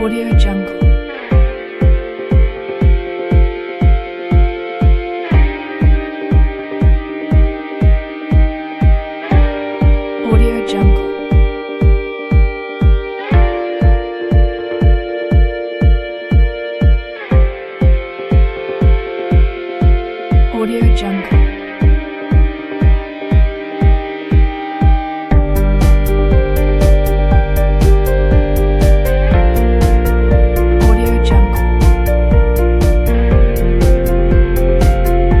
AudioJungle. AudioJungle. AudioJungle. AudioJungle. AudioJungle. AudioJungle.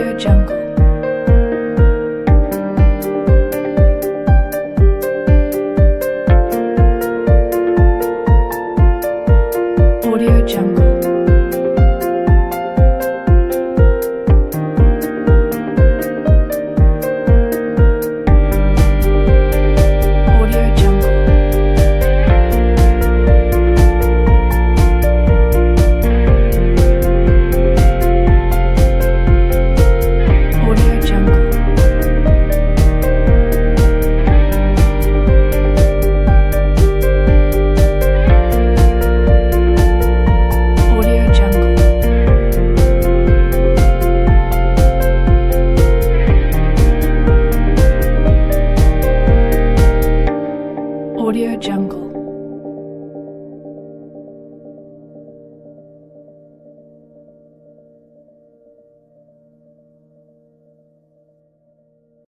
AudioJungle. AudioJungle.